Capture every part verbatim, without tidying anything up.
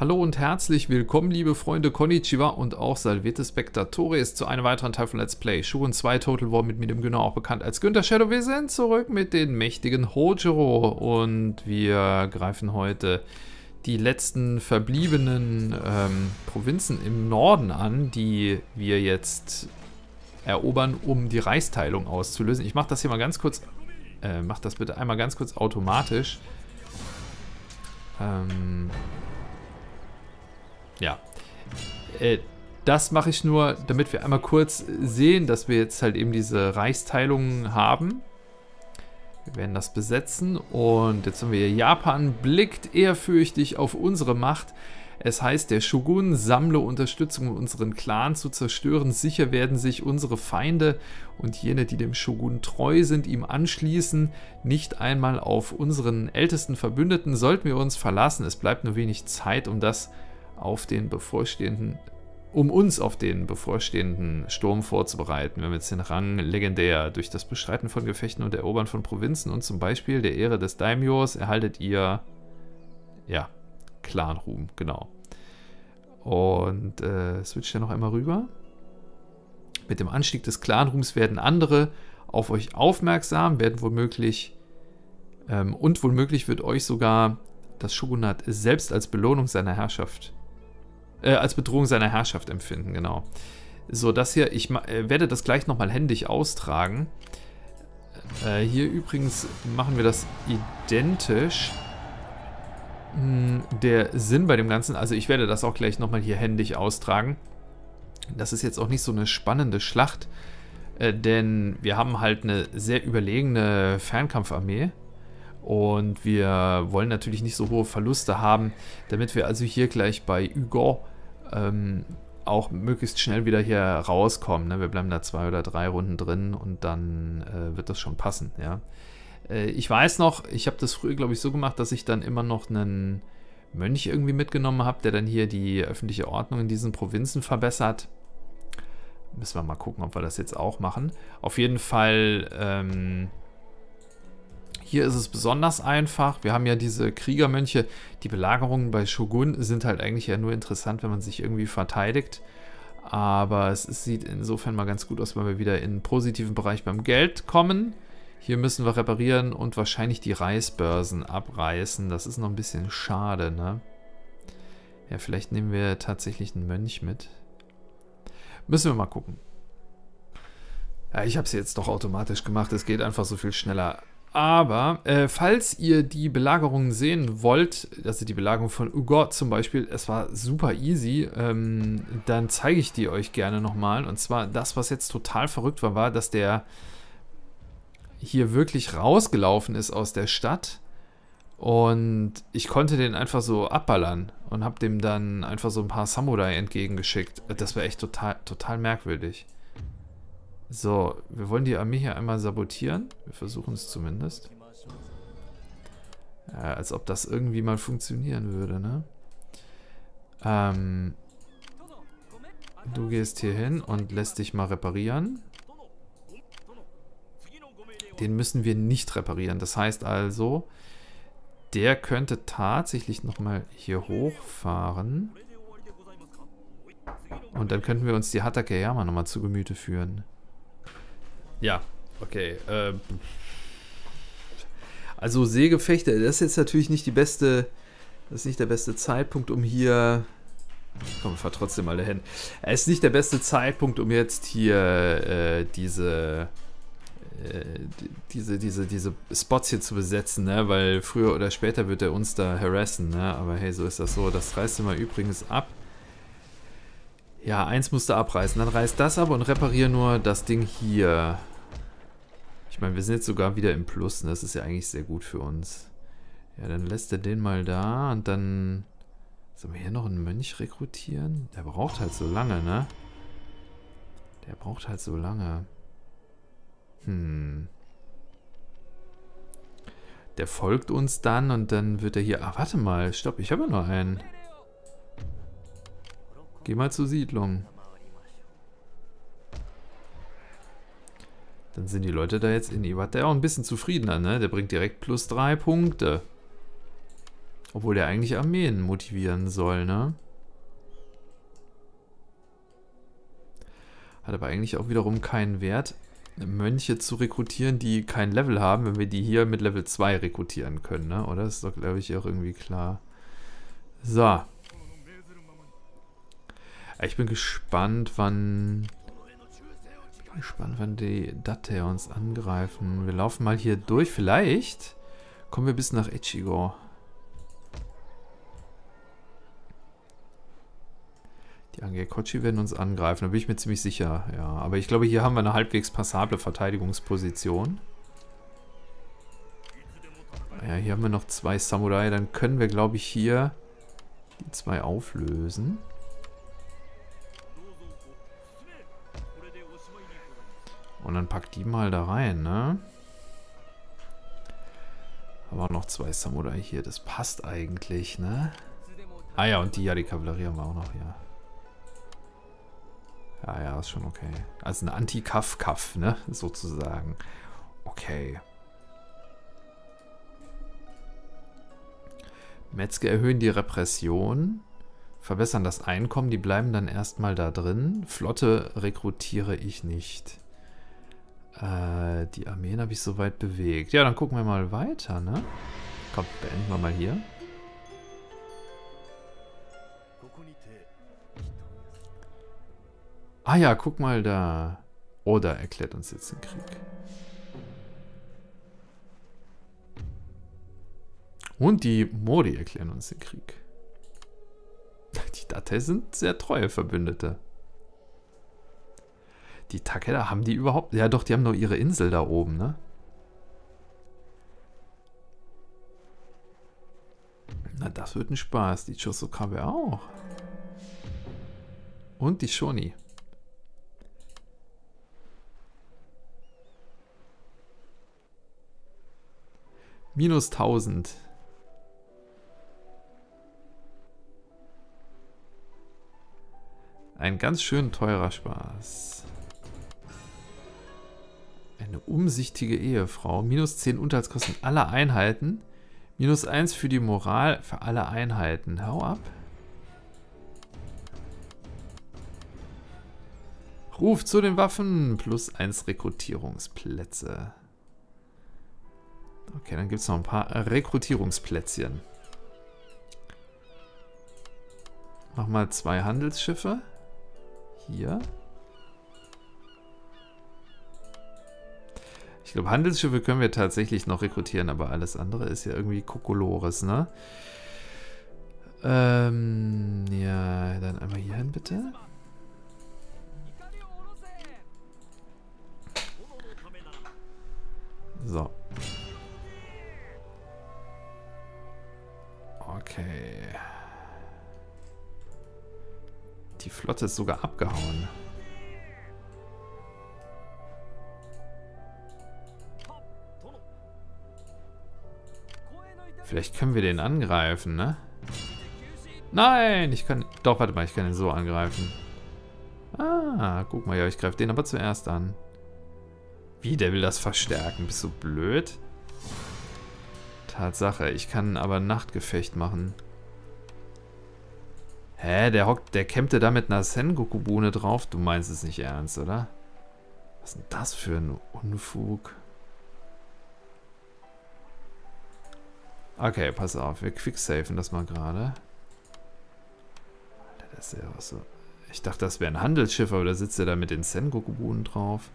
Hallo und herzlich willkommen, liebe Freunde, konnichiwa und auch salvete Spectatores zu einem weiteren Teil von Let's Play Shogun zwei Total War mit mir, dem Günther, auch bekannt als Günther Shadow. Wir sind zurück mit den mächtigen Hojiro und wir greifen heute die letzten verbliebenen ähm, Provinzen im Norden an, die wir jetzt erobern, um die Reichsteilung auszulösen. Ich mache das hier mal ganz kurz, äh, mach das bitte einmal ganz kurz automatisch. Ähm... Ja, das mache ich nur, damit wir einmal kurz sehen, dass wir jetzt halt eben diese Reichsteilungen haben. Wir werden das besetzen und jetzt haben wir hier: Japan blickt ehrfürchtig auf unsere Macht. Es heißt, der Shogun sammle Unterstützung, um unseren Clan zu zerstören. Sicher werden sich unsere Feinde und jene, die dem Shogun treu sind, ihm anschließen. Nicht einmal auf unseren ältesten Verbündeten sollten wir uns verlassen. Es bleibt nur wenig Zeit, um das zu verhindern. Auf den bevorstehenden, um uns auf den bevorstehenden Sturm vorzubereiten. Wir haben jetzt den Rang legendär. Durch das Bestreiten von Gefechten und Erobern von Provinzen und zum Beispiel der Ehre des Daimyos erhaltet ihr, ja, Clanruhm, genau. Und äh, switcht ja noch einmal rüber. Mit dem Anstieg des Clanruhms werden andere auf euch aufmerksam, werden womöglich ähm, und womöglich wird euch sogar das Shogunat selbst als Belohnung seiner Herrschaft Äh, als Bedrohung seiner Herrschaft empfinden, genau. So, das hier, ich äh, werde das gleich nochmal händisch austragen. Äh, hier übrigens machen wir das identisch. Hm, der Sinn bei dem Ganzen, also ich werde das auch gleich nochmal hier händisch austragen. Das ist jetzt auch nicht so eine spannende Schlacht, äh, denn wir haben halt eine sehr überlegene Fernkampfarmee. Und wir wollen natürlich nicht so hohe Verluste haben, damit wir also hier gleich bei Hugo ähm, auch möglichst schnell wieder hier rauskommen. Ne? Wir bleiben da zwei oder drei Runden drin und dann äh, wird das schon passen. Ja? Äh, ich weiß noch, ich habe das früher, glaube ich, so gemacht, dass ich dann immer noch einen Mönch irgendwie mitgenommen habe, der dann hier die öffentliche Ordnung in diesen Provinzen verbessert. Müssen wir mal gucken, ob wir das jetzt auch machen. Auf jeden Fall... Ähm, Hier ist es besonders einfach. Wir haben ja diese Kriegermönche. Die Belagerungen bei Shogun sind halt eigentlich ja nur interessant, wenn man sich irgendwie verteidigt. Aber es sieht insofern mal ganz gut aus, wenn wir wieder in einen positiven Bereich beim Geld kommen. Hier müssen wir reparieren und wahrscheinlich die Reisbörsen abreißen. Das ist noch ein bisschen schade, ne? Ja, vielleicht nehmen wir tatsächlich einen Mönch mit. Müssen wir mal gucken. Ja, ich habe es jetzt doch automatisch gemacht. Es geht einfach so viel schneller. Aber, äh, falls ihr die Belagerungen sehen wollt, also die Belagerung von Hugo zum Beispiel, es war super easy, ähm, dann zeige ich die euch gerne nochmal. Und zwar das, was jetzt total verrückt war, war, dass der hier wirklich rausgelaufen ist aus der Stadt. Und ich konnte den einfach so abballern und habe dem dann einfach so ein paar Samurai entgegengeschickt. Das war echt total, total merkwürdig. So, wir wollen die Armee hier einmal sabotieren. Wir versuchen es zumindest. Ja, als ob das irgendwie mal funktionieren würde, ne? Ähm, du gehst hier hin und lässt dich mal reparieren. Den müssen wir nicht reparieren. Das heißt also, der könnte tatsächlich nochmal hier hochfahren. Und dann könnten wir uns die Hatakeyama nochmal zu Gemüte führen. Ja, okay. Ähm, also Seegefechte, das ist jetzt natürlich nicht die beste, das ist nicht der beste Zeitpunkt, um hier... Komm, fahr trotzdem alle hin. Es ist nicht der beste Zeitpunkt, um jetzt hier äh, diese, äh, diese, diese, diese Spots hier zu besetzen, ne? Weil früher oder später wird er uns da harassen, ne? Aber hey, so ist das so. Das reißt immer übrigens ab. Ja, eins musst du abreißen. Dann reißt das ab und reparier nur das Ding hier. Ich meine, wir sind jetzt sogar wieder im Plus, ne? Das ist ja eigentlich sehr gut für uns. Ja, dann lässt er den mal da und dann... Sollen wir hier noch einen Mönch rekrutieren? Der braucht halt so lange, ne? Der braucht halt so lange. Hm. Der folgt uns dann und dann wird er hier... Ah, warte mal, stopp, ich habe ja noch einen. Geh mal zur Siedlung. Dann sind die Leute da jetzt in Iwata auch ein bisschen zufriedener, ne? Der bringt direkt plus drei Punkte. Obwohl der eigentlich Armeen motivieren soll, ne? Hat aber eigentlich auch wiederum keinen Wert, Mönche zu rekrutieren, die kein Level haben, wenn wir die hier mit Level zwei rekrutieren können, ne? Oder? Das ist doch, glaube ich, auch irgendwie klar. So. Ich bin gespannt, wann... Ich bin gespannt, wann die Date uns angreifen. Wir laufen mal hier durch. Vielleicht kommen wir bis nach Echigo. Die Angekochi werden uns angreifen, da bin ich mir ziemlich sicher. Ja, aber ich glaube, hier haben wir eine halbwegs passable Verteidigungsposition. Ja, hier haben wir noch zwei Samurai. Dann können wir, glaube ich, hier die zwei auflösen. Und dann packt die mal da rein, ne? Aber noch zwei Samurai hier. Das passt eigentlich, ne? Ah ja, und die, ja, die Kavallerie haben wir auch noch, ja. Ja, ja, ist schon okay. Also ein Anti-Kaff-Kaff, ne? Sozusagen. Okay. Metzger erhöhen die Repression. Verbessern das Einkommen. Die bleiben dann erstmal da drin. Flotte rekrutiere ich nicht. Äh, die Armeen habe ich soweit bewegt. Ja, dann gucken wir mal weiter, ne? Komm, beenden wir mal hier. Ah ja, guck mal da. Oda erklärt uns jetzt den Krieg. Und die Mori erklären uns den Krieg. Die Date sind sehr treue Verbündete. Die Takeda, haben die überhaupt... Ja doch, die haben nur ihre Insel da oben, ne? Na, das wird ein Spaß. Die Chosokabe auch. Und die Shoni. Minus tausend. Ein ganz schön teurer Spaß. Eine umsichtige Ehefrau. Minus zehn Unterhaltskosten aller Einheiten. Minus eins für die Moral für alle Einheiten. Hau ab. Ruf zu den Waffen. Plus eins Rekrutierungsplätze. Okay, dann gibt es noch ein paar Rekrutierungsplätzchen. Mach mal zwei Handelsschiffe. Hier. Ich glaube, Handelsschiffe können wir tatsächlich noch rekrutieren, aber alles andere ist ja irgendwie Kokolores, ne? Ähm, ja, dann einmal hier hin, bitte. So. Okay. Die Flotte ist sogar abgehauen. Vielleicht können wir den angreifen, ne? Nein, ich kann... Doch, warte mal, ich kann den so angreifen. Ah, guck mal, ja, ich greife den aber zuerst an. Wie, der will das verstärken? Bist du blöd? Tatsache, ich kann aber ein Nachtgefecht machen. Hä, der hockt, der kämpfte da mit einer Sengoku-Bune drauf? Du meinst es nicht ernst, oder? Was ist denn das für ein Unfug? Okay, pass auf, wir quicksafen das mal gerade. Alter, das ist ja was so. Ich dachte, das wäre ein Handelsschiff, aber da sitzt er da mit den Sengoku-Bunen drauf.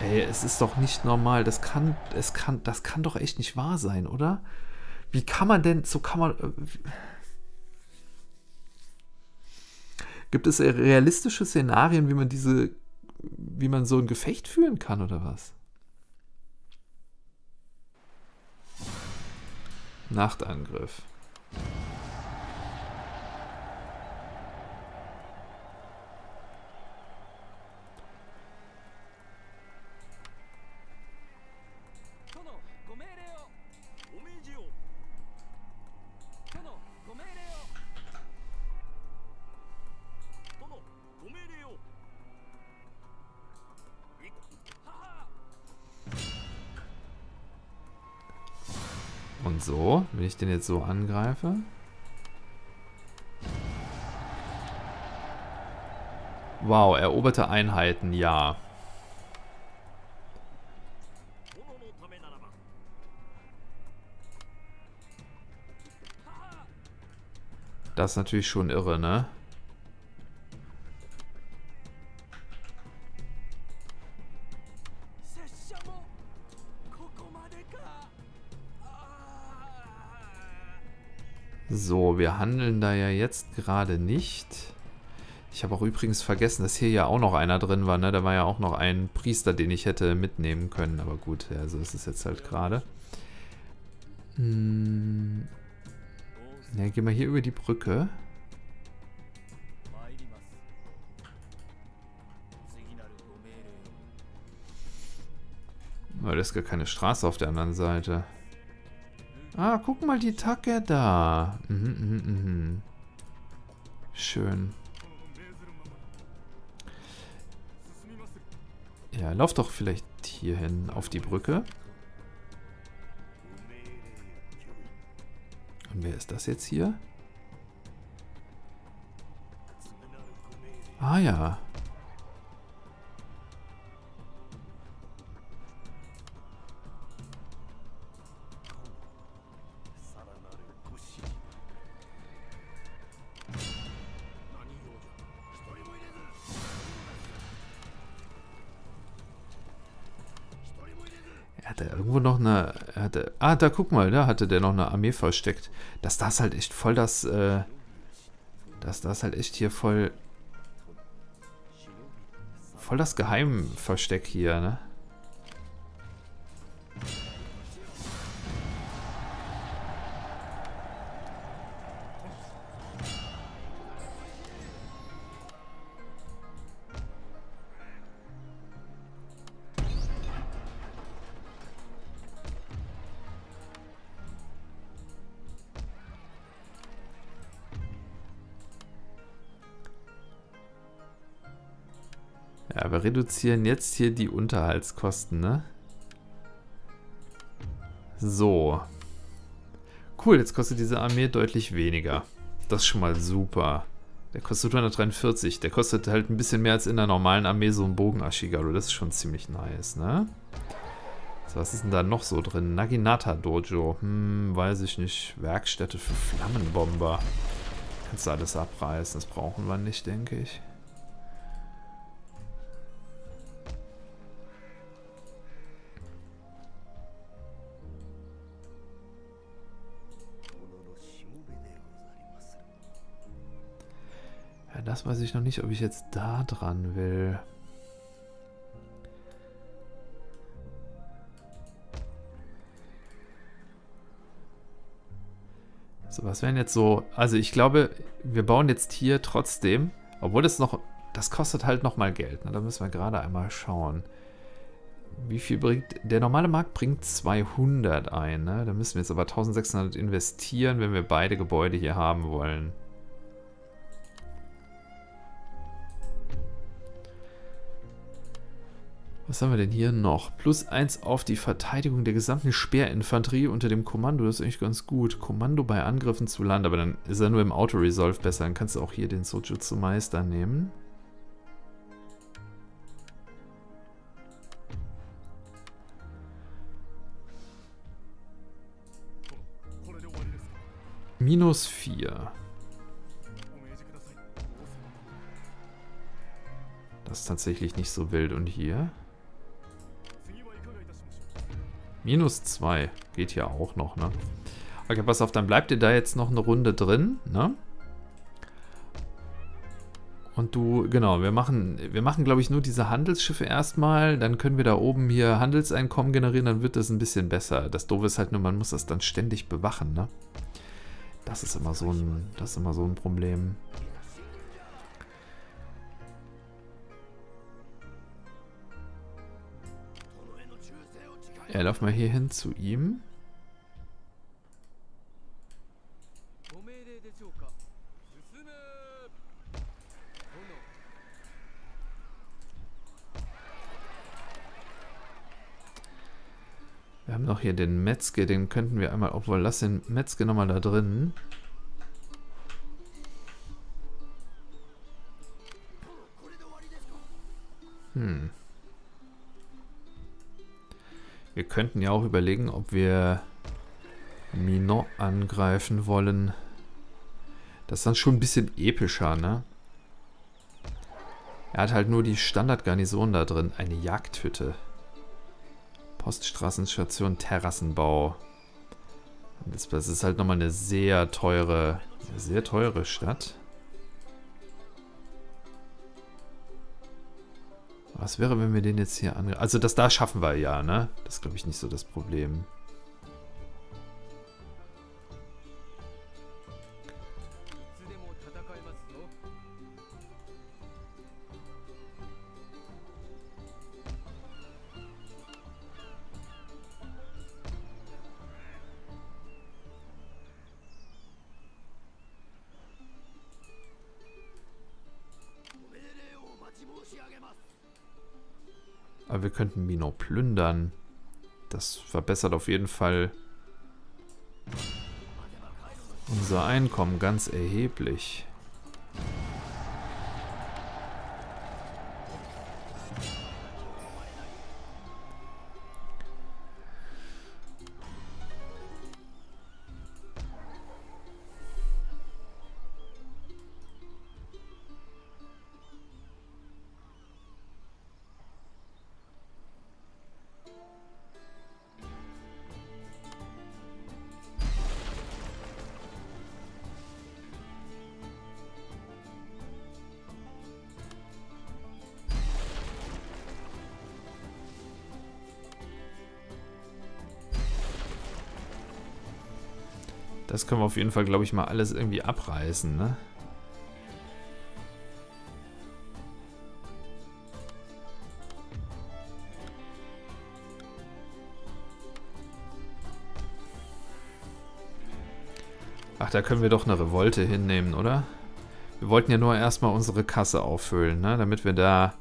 Ey, es ist doch nicht normal. Das kann, es kann, das kann doch echt nicht wahr sein, oder? Wie kann man denn, so kann man... Äh, gibt es realistische Szenarien, wie man diese, wie man so ein Gefecht führen kann, oder was? Nachtangriff. schon so, wenn ich den jetzt so angreife. Wow, eroberte Einheiten, ja. Das ist natürlich schon irre, ne? So, wir handeln da ja jetzt gerade nicht. Ich habe auch übrigens vergessen, dass hier ja auch noch einer drin war, ne? Da war ja auch noch ein Priester, den ich hätte mitnehmen können. Aber gut, ja, so ist es jetzt halt gerade. Hm. Ja, gehen wir hier über die Brücke. Oh, da ist gar keine Straße auf der anderen Seite. Ah, guck mal, die Takeda. Mhm, mhm, mhm. Schön. Ja, lauf doch vielleicht hier hin auf die Brücke. Und wer ist das jetzt hier? Ah ja. Ah, da guck mal, da hatte der noch eine Armee versteckt. Dass das halt echt voll das, äh, dass das halt echt hier voll, voll das Geheimversteck hier, ne? Ja, wir reduzieren jetzt hier die Unterhaltskosten, ne? So. Cool, jetzt kostet diese Armee deutlich weniger. Das ist schon mal super. Der kostet hundertdreiundvierzig. Der kostet halt ein bisschen mehr als in der normalen Armee so ein Bogen-Ashigaru. Das ist schon ziemlich nice, ne? So, was ist denn da noch so drin? Naginata-Dojo. Hm, weiß ich nicht. Werkstätte für Flammenbomber. Kannst du alles abreißen. Das brauchen wir nicht, denke ich. Das weiß ich noch nicht, ob ich jetzt da dran will. So, was wären jetzt so... Also ich glaube, wir bauen jetzt hier trotzdem, obwohl es noch... Das kostet halt nochmal Geld. Ne? Da müssen wir gerade einmal schauen. Wie viel bringt... Der normale Markt bringt zweihundert ein. Ne? Da müssen wir jetzt aber eintausendsechshundert investieren, wenn wir beide Gebäude hier haben wollen. Was haben wir denn hier noch? Plus eins auf die Verteidigung der gesamten Speerinfanterie unter dem Kommando. Das ist eigentlich ganz gut. Kommando bei Angriffen zu Land. Aber dann ist er nur im Auto-Resolve besser. Dann kannst du auch hier den Sojutsu-Meister nehmen. Minus vier. Das ist tatsächlich nicht so wild. Und hier... Minus zwei. Geht ja auch noch, ne? Okay, pass auf, dann bleibt ihr da jetzt noch eine Runde drin, ne? Und du, genau, wir machen, wir machen, glaube ich, nur diese Handelsschiffe erstmal. Dann können wir da oben hier Handelseinkommen generieren, dann wird das ein bisschen besser. Das Doofe ist halt nur, man muss das dann ständig bewachen, ne? Das ist immer so ein, das ist immer so ein Problem. Ja, lauf mal hier hin zu ihm. Wir haben noch hier den Metzger, den könnten wir einmal, obwohl lass den Metzger nochmal da drin. Hm. Wir könnten ja auch überlegen, ob wir Minot angreifen wollen. Das ist dann schon ein bisschen epischer, ne? Er hat halt nur die Standardgarnison da drin. Eine Jagdhütte. Poststraßenstation, Terrassenbau. Das ist halt nochmal eine sehr teure, sehr teure Stadt. Was wäre, wenn wir den jetzt hier angreifen? Also das da schaffen wir ja, ne? Das ist, glaube ich, nicht so das Problem. Aber wir könnten Minot plündern. Das verbessert auf jeden Fall unser Einkommen ganz erheblich. Das können wir auf jeden Fall, glaube ich, mal alles irgendwie abreißen, ne? Ach, da können wir doch eine Revolte hinnehmen, oder? Wir wollten ja nur erstmal unsere Kasse auffüllen, ne? Damit wir da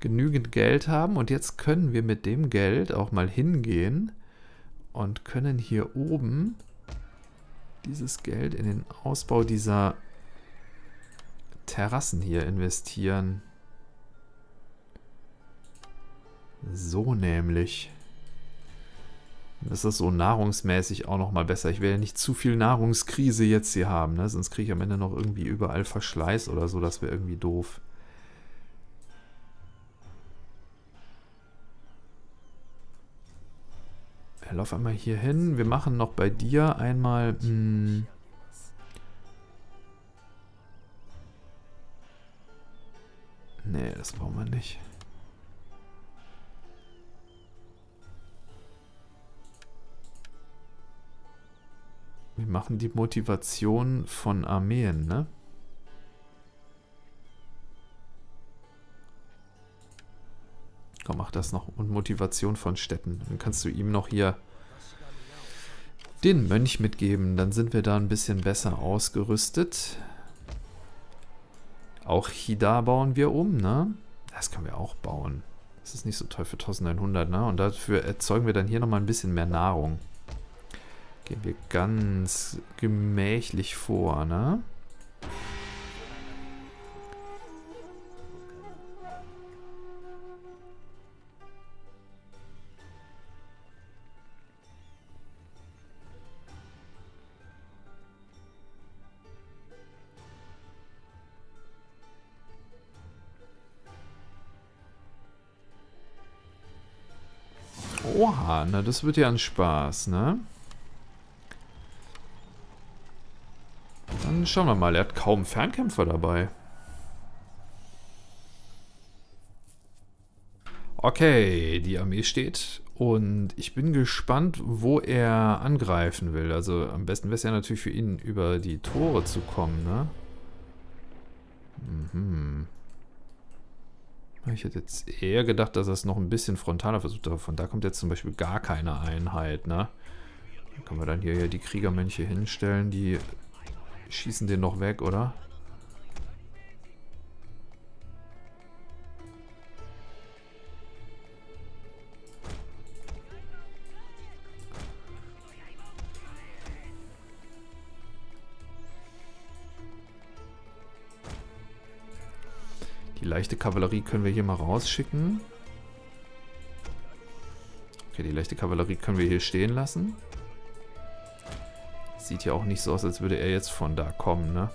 genügend Geld haben. Und jetzt können wir mit dem Geld auch mal hingehen und können hier oben dieses Geld in den Ausbau dieser Terrassen hier investieren. So nämlich. Das ist so nahrungsmäßig auch nochmal besser. Ich will ja nicht zu viel Nahrungskrise jetzt hier haben, ne? Sonst kriege ich am Ende noch irgendwie überall Verschleiß oder so. Das wäre irgendwie doof. Lauf einmal hier hin. Wir machen noch bei dir einmal mh, nee, das brauchen wir nicht. Wir machen die Motivation von Armeen, ne? Komm, mach das noch. Und Motivation von Städten. Dann kannst du ihm noch hier den Mönch mitgeben. Dann sind wir da ein bisschen besser ausgerüstet. Auch Hida bauen wir um, ne? Das können wir auch bauen. Das ist nicht so teuer für neunzehnhundert, ne? Und dafür erzeugen wir dann hier nochmal ein bisschen mehr Nahrung. Gehen wir ganz gemächlich vor, ne? Oha, na das wird ja ein Spaß, ne? Dann schauen wir mal, er hat kaum Fernkämpfer dabei. Okay, die Armee steht und ich bin gespannt, wo er angreifen will. Also am besten wäre es ja natürlich für ihn, über die Tore zu kommen, ne? Mhm. Ich hätte jetzt eher gedacht, dass er es noch ein bisschen frontaler versucht, aber von da kommt jetzt zum Beispiel gar keine Einheit, ne? Dann können wir dann hier, hier die Kriegermönche hinstellen, die schießen den noch weg, oder? Die leichte Kavallerie können wir hier mal rausschicken. Okay, die leichte Kavallerie können wir hier stehen lassen. Sieht ja auch nicht so aus, als würde er jetzt von da kommen, ne?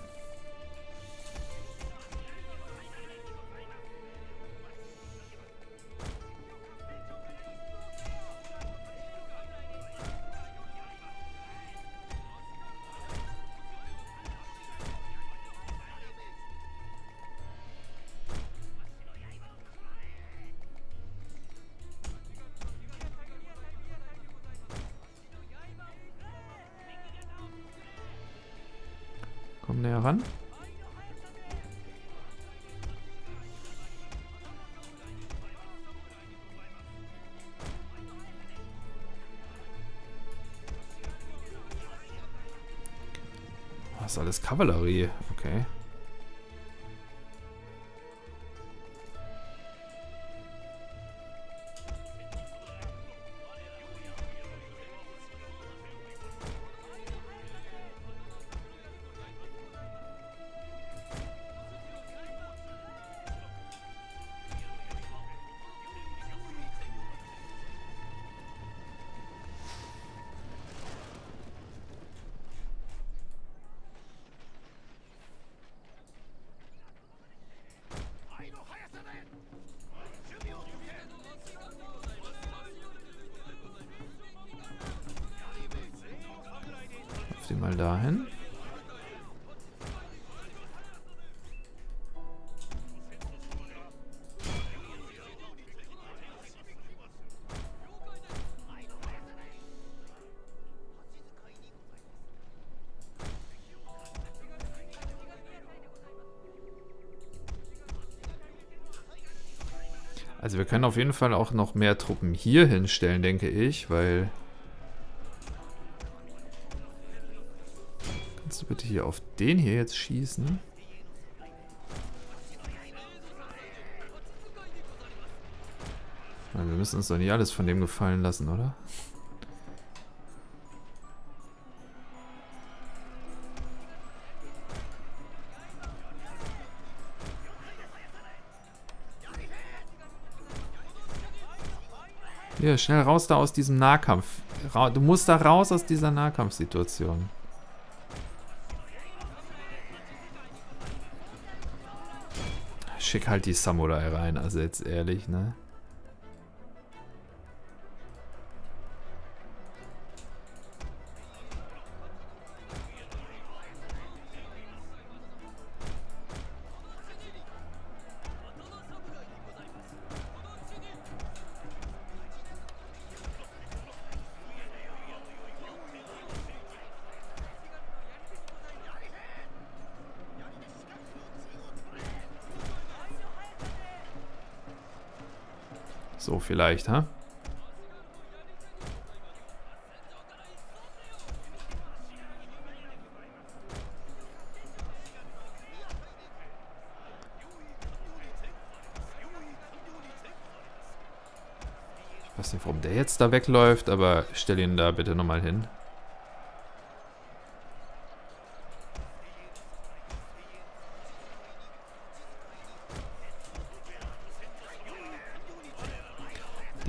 Näher ran. Das ist alles Kavallerie. Okay. Mal dahin. Also wir können auf jeden Fall auch noch mehr Truppen hier hinstellen, denke ich, weil... Bitte hier auf den hier jetzt schießen. Nein, wir müssen uns doch nicht alles von dem gefallen lassen, oder? Hier, schnell raus da aus diesem Nahkampf. Du musst da raus aus dieser Nahkampfsituation. Schick halt die Samurai rein, also jetzt ehrlich, ne? So vielleicht, ha? Ich weiß nicht, warum der jetzt da wegläuft, aber stell ihn da bitte nochmal hin.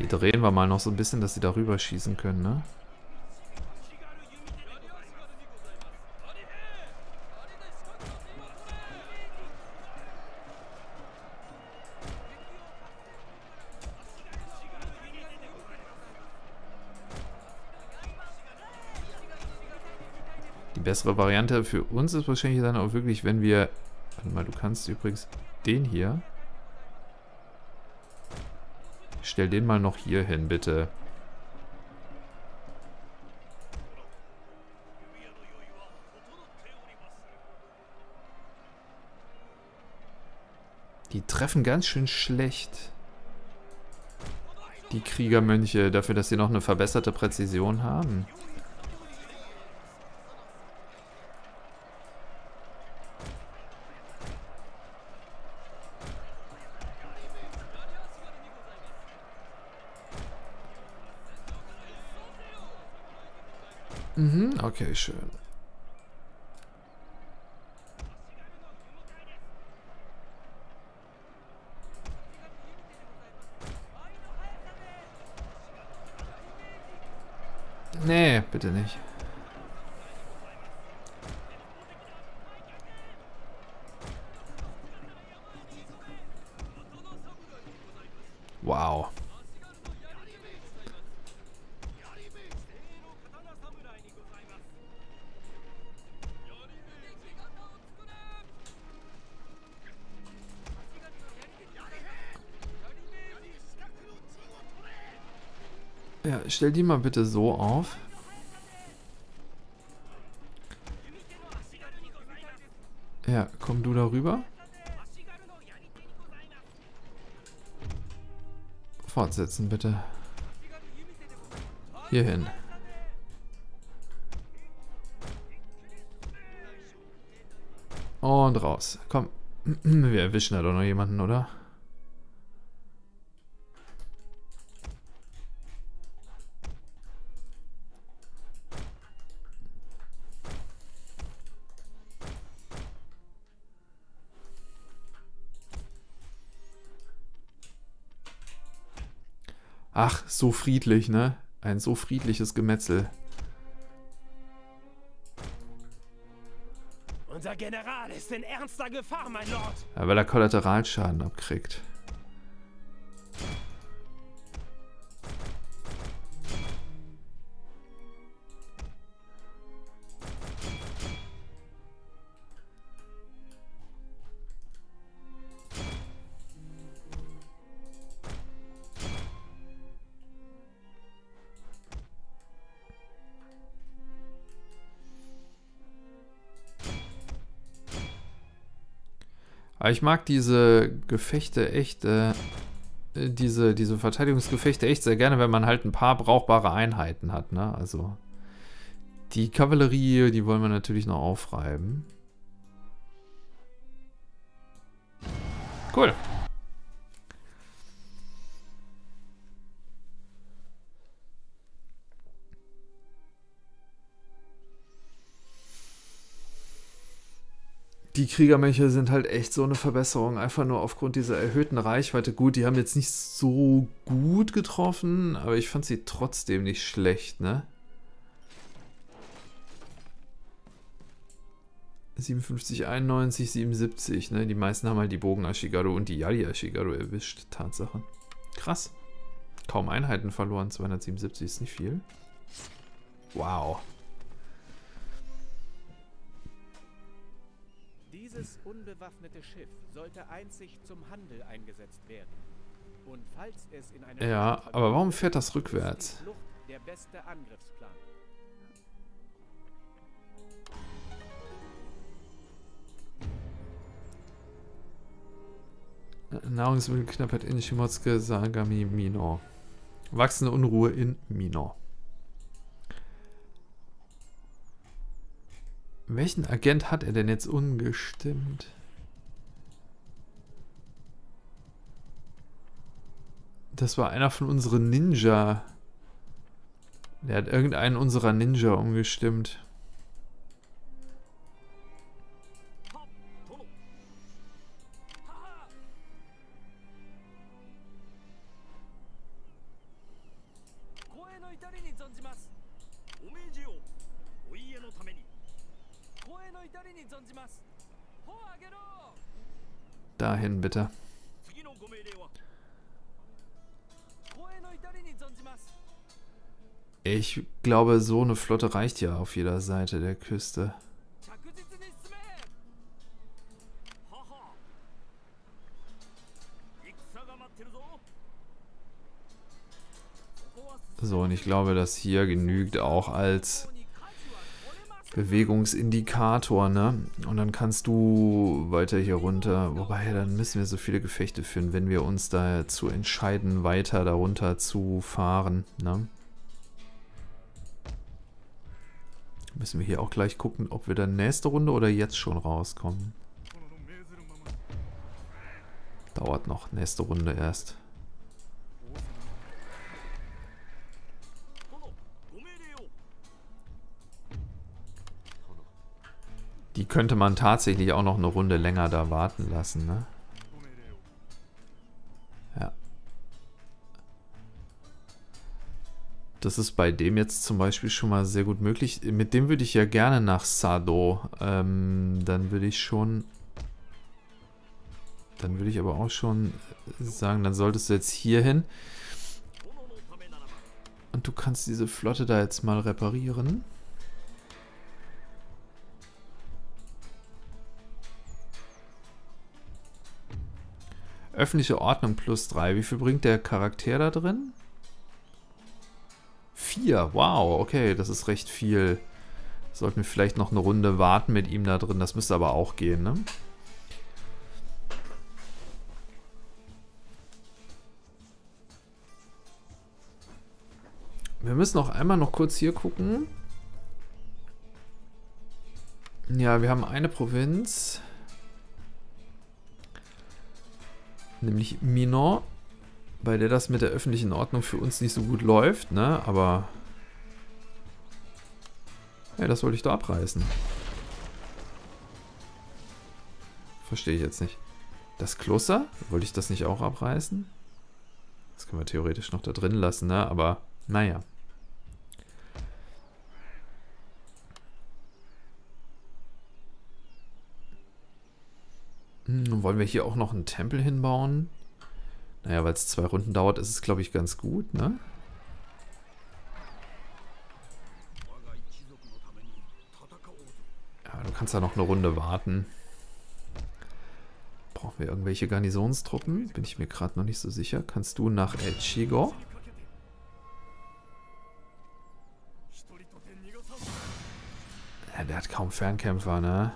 Drehen wir mal noch so ein bisschen, dass sie darüber schießen können, ne? Die bessere Variante für uns ist wahrscheinlich dann auch wirklich, wenn wir... Warte mal, du kannst übrigens den hier... Stell den mal noch hier hin, bitte. Die treffen ganz schön schlecht. Die Kriegermönche, dafür, dass sie noch eine verbesserte Präzision haben. Okay, schön. Nee, bitte nicht. Wow. Ja, stell die mal bitte so auf. Ja, komm du da rüber. Fortsetzen bitte. Hier hin. Und raus. Komm, wir erwischen da doch noch jemanden, oder? Ach, so friedlich, ne? Ein so friedliches Gemetzel. Unser General ist in ernster Gefahr, mein Lord. Ja, weil er Kollateralschaden abkriegt. Aber ich mag diese Gefechte echt, äh, diese, diese Verteidigungsgefechte echt sehr gerne, wenn man halt ein paar brauchbare Einheiten hat, ne? Also die Kavallerie, die wollen wir natürlich noch aufreiben. Cool. Die Kriegermönche sind halt echt so eine Verbesserung, einfach nur aufgrund dieser erhöhten Reichweite. Gut, die haben jetzt nicht so gut getroffen, aber ich fand sie trotzdem nicht schlecht, ne? siebenundfünfzig, einundneunzig, siebenundsiebzig, ne? Die meisten haben halt die Bogen-Ashigaru und die Yari-Ashigaru erwischt, Tatsache. Krass. Kaum Einheiten verloren, zweihundertsiebenundsiebzig ist nicht viel. Wow. Dieses unbewaffnete Schiff sollte einzig zum Handel eingesetzt werden. Und falls es in einer Ja, aber warum fährt das rückwärts? Ist die Flucht der beste Angriffsplan. Nahrungsmittelknappheit in Shimotsuke, Sagami, Mino. Wachsende Unruhe in Mino. Welchen Agent hat er denn jetzt umgestimmt? Das war einer von unseren Ninja. Der hat irgendeinen unserer Ninja umgestimmt. Dahin bitte. Ich glaube, so eine Flotte reicht ja auf jeder Seite der Küste. So, und ich glaube, das hier genügt auch als Bewegungsindikator, ne? Und dann kannst du weiter hier runter. Wobei, dann müssen wir so viele Gefechte führen, wenn wir uns dazu entscheiden, weiter darunter zu fahren, ne? Müssen wir hier auch gleich gucken, ob wir dann nächste Runde oder jetzt schon rauskommen. Dauert noch, nächste Runde erst. Die könnte man tatsächlich auch noch eine Runde länger da warten lassen, ne? Ja. Das ist bei dem jetzt zum Beispiel schon mal sehr gut möglich. Mit dem würde ich ja gerne nach Sado. Ähm, dann würde ich schon... Dann würde ich aber auch schon sagen, dann solltest du jetzt hier hin. Und du kannst diese Flotte da jetzt mal reparieren. Öffentliche Ordnung plus drei. Wie viel bringt der Charakter da drin? vier. Wow, okay, das ist recht viel. Sollten wir vielleicht noch eine Runde warten mit ihm da drin. Das müsste aber auch gehen, ne? Wir müssen noch einmal noch kurz hier gucken. Ja, wir haben eine Provinz. Nämlich Minor. Bei der das mit der öffentlichen Ordnung für uns nicht so gut läuft, ne? Aber... Ja, das wollte ich da abreißen. Verstehe ich jetzt nicht. Das Kloster? Wollte ich das nicht auch abreißen? Das können wir theoretisch noch da drin lassen, ne? Aber naja. Hm, wollen wir hier auch noch einen Tempel hinbauen? Naja, weil es zwei Runden dauert, ist es, glaube ich, ganz gut, ne? Ja, du kannst ja noch eine Runde warten. Brauchen wir irgendwelche Garnisonstruppen? Bin ich mir gerade noch nicht so sicher. Kannst du nach Echigo? Ja, der hat kaum Fernkämpfer, ne?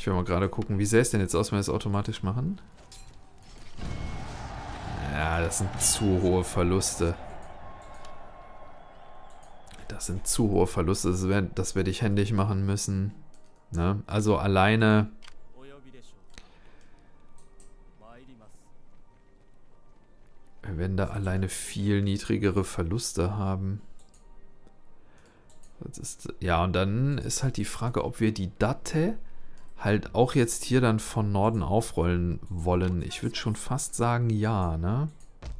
Ich will mal gerade gucken, wie sähe es denn jetzt aus, wenn wir es automatisch machen? Ja, das sind zu hohe Verluste. Das sind zu hohe Verluste, das werde das werd ich händisch machen müssen. Ne? Also alleine... Wir werden da alleine viel niedrigere Verluste haben. Das ist, ja, und dann ist halt die Frage, ob wir die Date... halt auch jetzt hier dann von Norden aufrollen wollen. Ich würde schon fast sagen ja, ne?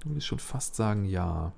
Ich würde schon fast sagen ja.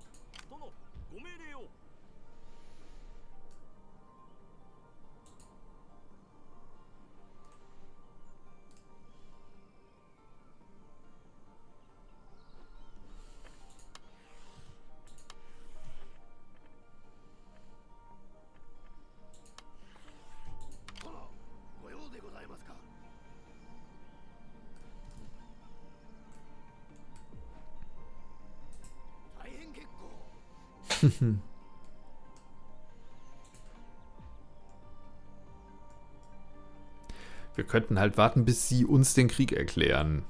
Wir könnten halt warten, bis sie uns den Krieg erklären.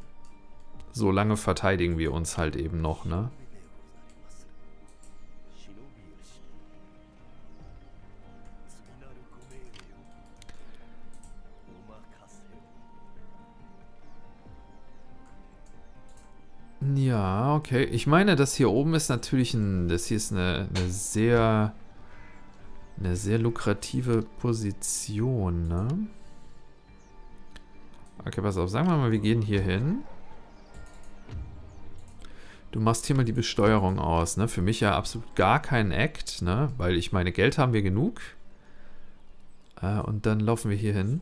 So lange verteidigen wir uns halt eben noch, ne? Ja, okay. Ich meine, das hier oben ist natürlich ein... Das hier ist eine, eine sehr... Eine sehr lukrative Position, ne? Okay, pass auf. Sagen wir mal, wir gehen hier hin. Du machst hier mal die Besteuerung aus, ne? Für mich ja absolut gar kein Act, ne? Weil ich meine, Geld haben wir genug. Äh, und dann laufen wir hier hin.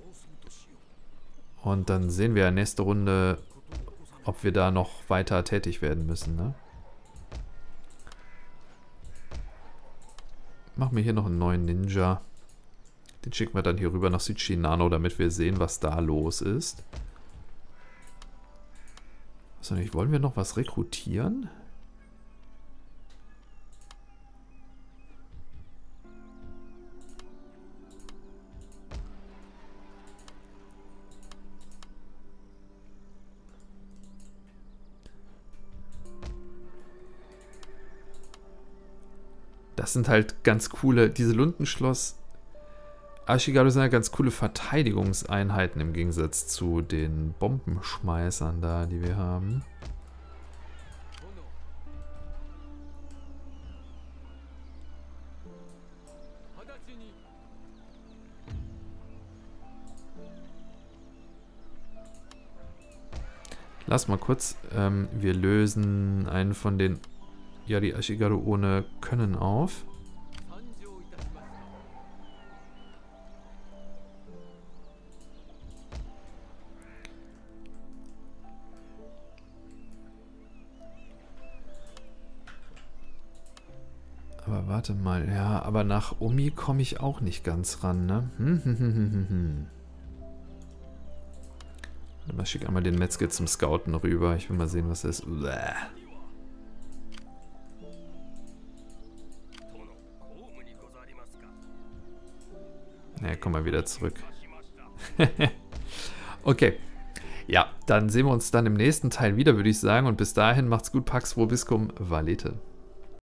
Und dann sehen wir ja nächste Runde... ob wir da noch weiter tätig werden müssen, ne? Machen wir hier noch einen neuen Ninja. Den schicken wir dann hier rüber nach Südchinano, damit wir sehen, was da los ist. Was denn, wollen wir noch was rekrutieren? Das sind halt ganz coole, diese Lundenschloss Ashigaru sind ja ganz coole Verteidigungseinheiten im Gegensatz zu den Bombenschmeißern da, die wir haben. Lass mal kurz. Ähm, wir lösen einen von den Yari-Ashigaru ohne Können auf. Aber warte mal, ja, aber nach Omi komme ich auch nicht ganz ran, ne? Hm, hm, hm, hm, hm. Dann mal schick einmal den Metzger zum Scouten rüber. Ich will mal sehen, was das ist. Bleh. Na, komm mal wieder zurück. Okay. Ja, dann sehen wir uns dann im nächsten Teil wieder, würde ich sagen. Und bis dahin macht's gut, Pax Vobiscum, Valete.